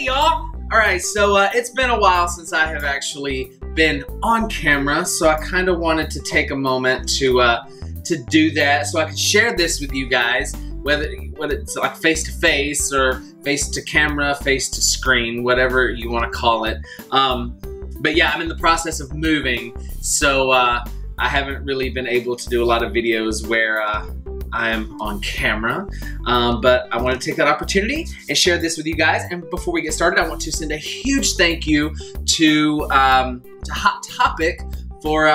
Hey y'all! Alright, so it's been a while since I have actually been on camera, so I kind of wanted to take a moment to do that so I could share this with you guys, whether it's like face to face or face to camera, face to screen, whatever you want to call it. But yeah, I'm in the process of moving, so I haven't really been able to do a lot of videos where I'm on camera, but I want to take that opportunity and share this with you guys. And before we get started, I want to send a huge thank you to Hot Topic for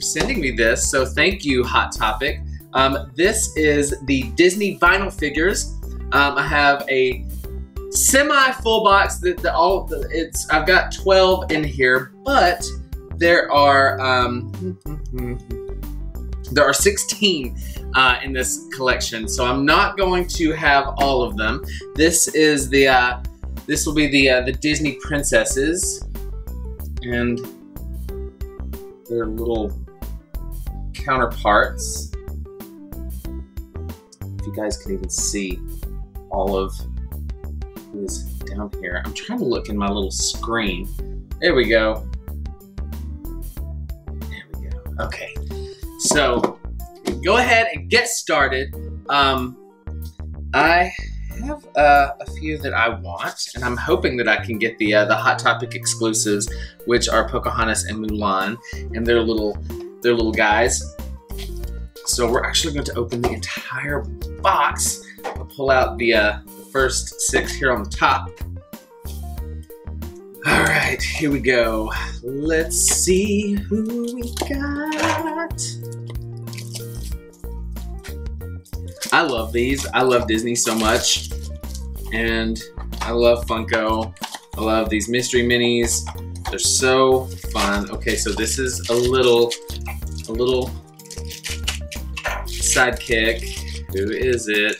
sending me this. So thank you, Hot Topic. This is the Disney vinyl figures. I have a semi full box. I've got 12 in here, but there are. There are 16 in this collection, so I'm not going to have all of them. This is the this will be the Disney princesses and their little counterparts. If you guys can even see all of this down here, I'm trying to look in my little screen. There we go. There we go. Okay. So, go ahead and get started. I have a few that I want, and I'm hoping that I can get the Hot Topic exclusives, which are Pocahontas and Mulan, and their little guys. So we're actually going to open the entire box. I'll pull out the first 6 here on the top. All right, here we go. Let's see who we got. I love these. I love Disney so much. And I love Funko. I love these mystery minis. They're so fun. Okay, so this is a little sidekick. Who is it?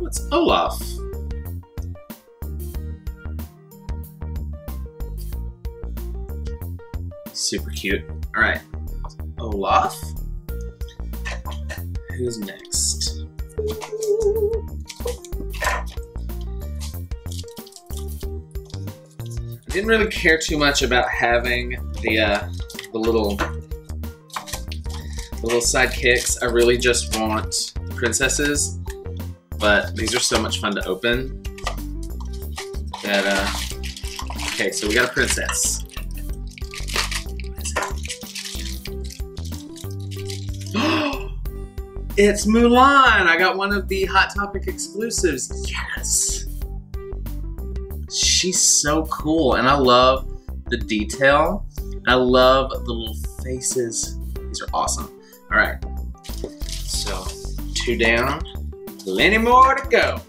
Oh, it's Olaf. Super cute. All right, Olaf. Who's next? I didn't really care too much about having the little sidekicks. I really just want the princesses, but these are so much fun to open. That okay, so we got a princess. It's Mulan! I got one of the Hot Topic exclusives. Yes! She's so cool, and I love the detail. I love the little faces. These are awesome. All right, so 2 down. Plenty more to go.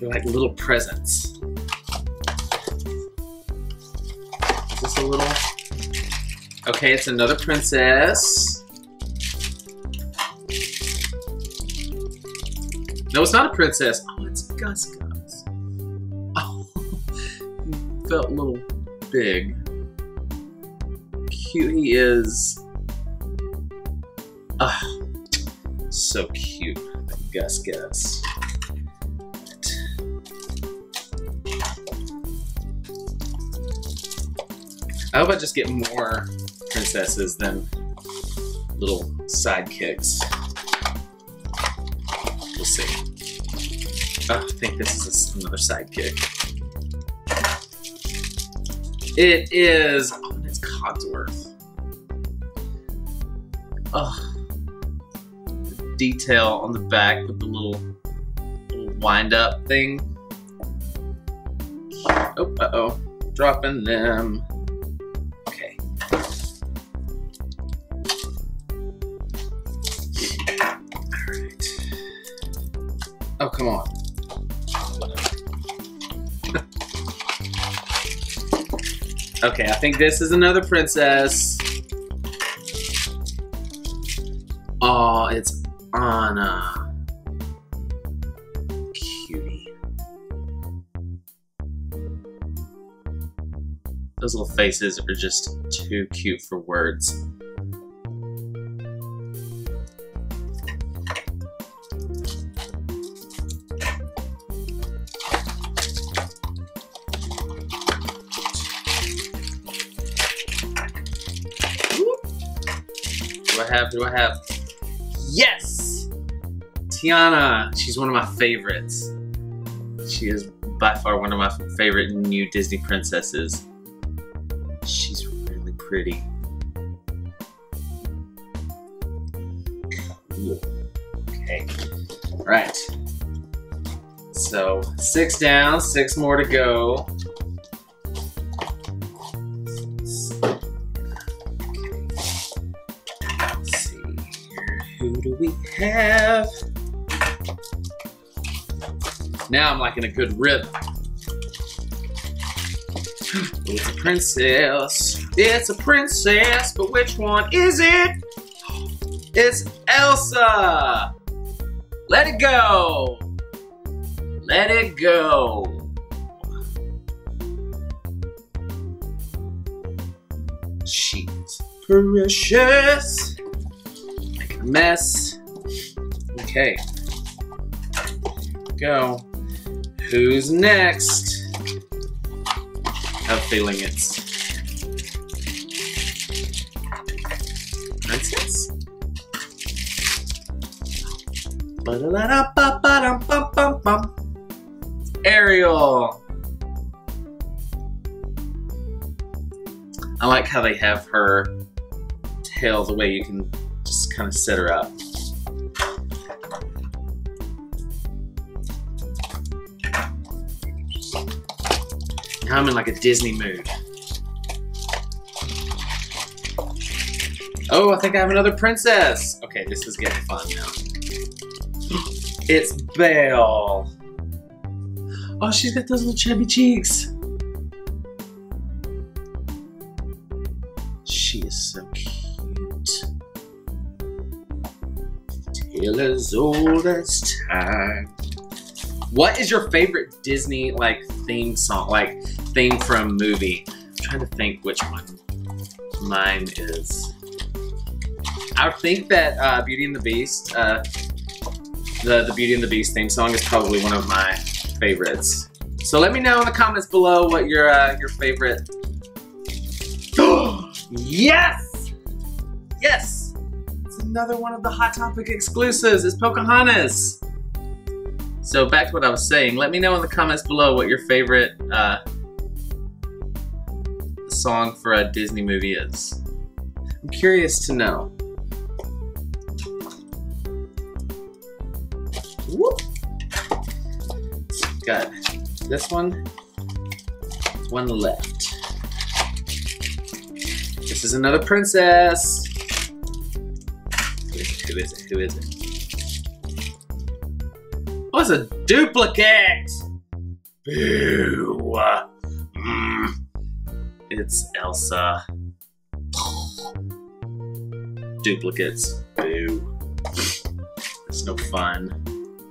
They're like little presents. A little. Okay, it's another princess. No, it's not a princess. Oh, it's Gus Gus. Oh, he felt a little big. Cute he is. Oh, so cute, Gus Gus. I hope I just get more princesses than little sidekicks. We'll see. Oh, I think this is another sidekick. It is. Oh, and it's Codsworth. Oh, the detail on the back with the little wind-up thing. Oh, uh-oh, dropping them. Oh, come on. Okay, I think this is another princess. Oh, it's Anna. Cutie. Those little faces are just too cute for words. Do I have? Yes! Tiana! She's one of my favorites. She is by far one of my favorite new Disney princesses. She's really pretty. Cool. Okay. Alright. So, 6 down, 6 more to go. We have. Now I'm like in a good rhythm. It's a princess. It's a princess, but which one is it? It's Elsa. Let it go. Let it go. She's precious. Mess. Okay. Go. Who's next? I'm feeling it. Princess? Ariel. I like how they have her tail the way you can just kind of set her up. Now I'm in like a Disney mood. Oh, I think I have another princess. Okay, this is getting fun now. It's Belle. Oh, she's got those little chubby cheeks. She is so cute. As old as time. What is your favorite Disney theme song, theme from movie? I'm trying to think which one mine is. I think that Beauty and the Beast, the Beauty and the Beast theme song is probably one of my favorites. So let me know in the comments below what your favorite. Yes! Yes! Another one of the Hot Topic exclusives is Pocahontas. So back to what I was saying, let me know in the comments below what your favorite song for a Disney movie is. I'm curious to know. Whoop. Got this one. One left. This is another princess. Who is it? Who is it? Oh, it's a duplicate! Boo! It's Elsa. Duplicates. Boo. There's no fun.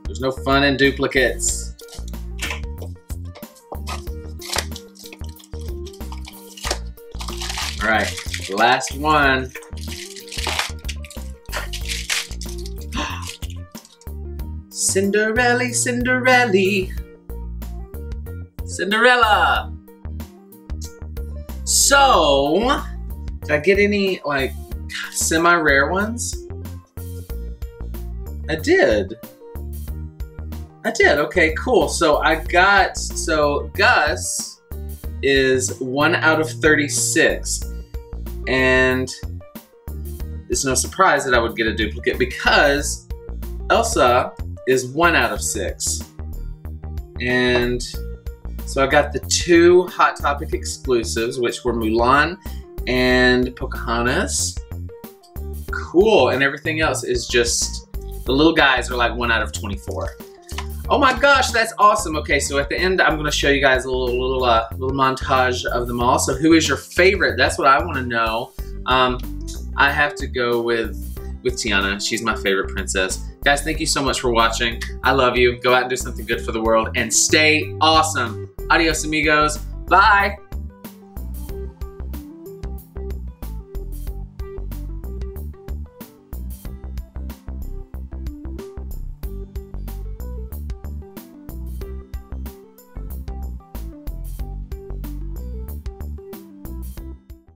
There's no fun in duplicates. Alright, last one. Cinderella, Cinderella, Cinderella. So, did I get any semi-rare ones? I did. I did. Okay, cool. So I got Gus is 1 out of 36, and it's no surprise that I would get a duplicate because Elsa is 1 out of 6. And so I got the 2 Hot Topic exclusives, which were Mulan and Pocahontas. Cool, and everything else is just, the little guys are like 1 out of 24. Oh my gosh, that's awesome. Okay, so at the end, I'm gonna show you guys a little montage of them all. So who is your favorite? That's what I wanna know. I have to go with Tiana. She's my favorite princess. Guys, thank you so much for watching. I love you. Go out and do something good for the world and stay awesome. Adios, amigos. Bye.